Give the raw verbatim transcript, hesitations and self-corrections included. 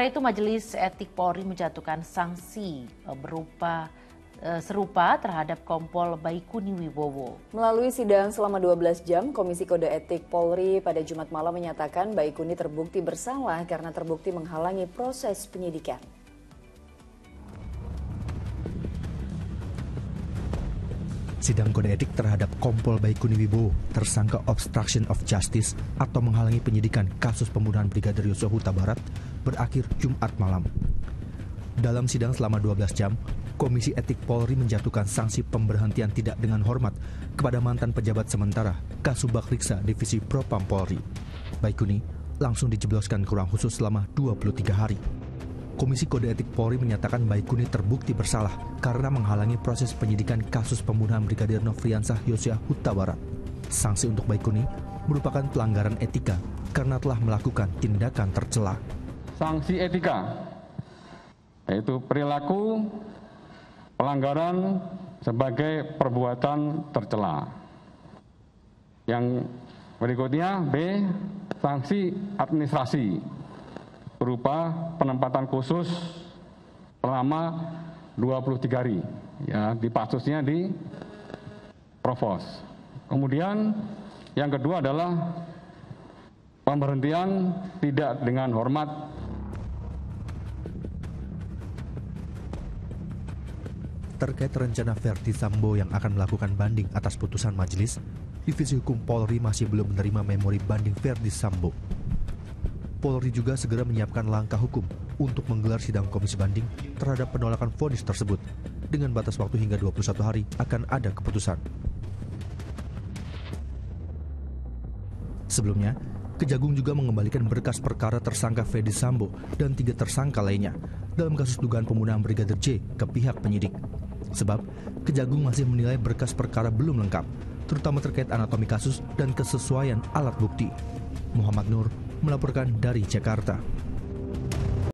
Setelah itu Majelis Etik Polri menjatuhkan sanksi berupa serupa terhadap Kompol Baiquni Wibowo. Melalui sidang selama dua belas jam, Komisi Kode Etik Polri pada Jumat malam menyatakan Baiquni terbukti bersalah karena terbukti menghalangi proses penyidikan. Sidang kode etik terhadap Kompol Baiquni Wibowo, tersangka obstruction of justice atau menghalangi penyidikan kasus pembunuhan Brigadir Yosua Hutabarat, berakhir Jumat malam. Dalam sidang selama dua belas jam, Komisi Etik Polri menjatuhkan sanksi pemberhentian tidak dengan hormat kepada mantan pejabat sementara Kasubak Riksa Divisi Propam Polri. Baiquni langsung dijebloskan ke ruang khusus selama dua puluh tiga hari. Komisi Kode Etik Polri menyatakan Baiquni terbukti bersalah karena menghalangi proses penyidikan kasus pembunuhan Brigadir Nofriansyah Yosua Hutabarat. Sanksi untuk Baiquni merupakan pelanggaran etika karena telah melakukan tindakan tercela. Sanksi etika yaitu perilaku pelanggaran sebagai perbuatan tercela. Yang berikutnya B, sanksi administrasi berupa penempatan khusus selama dua puluh tiga hari, ya, di pasusnya di Provos. Kemudian yang kedua adalah pemberhentian tidak dengan hormat. Terkait rencana Ferdy Sambo yang akan melakukan banding atas putusan majelis, Divisi Hukum Polri masih belum menerima memori banding Ferdy Sambo. Polri juga segera menyiapkan langkah hukum untuk menggelar sidang komisi banding terhadap penolakan vonis tersebut. Dengan batas waktu hingga dua puluh satu hari akan ada keputusan. Sebelumnya, Kejagung juga mengembalikan berkas perkara tersangka Ferdy Sambo dan tiga tersangka lainnya dalam kasus dugaan pembunuhan Brigadir J ke pihak penyidik. Sebab, Kejagung masih menilai berkas perkara belum lengkap, terutama terkait anatomi kasus dan kesesuaian alat bukti. Muhammad Nur melaporkan dari Jakarta.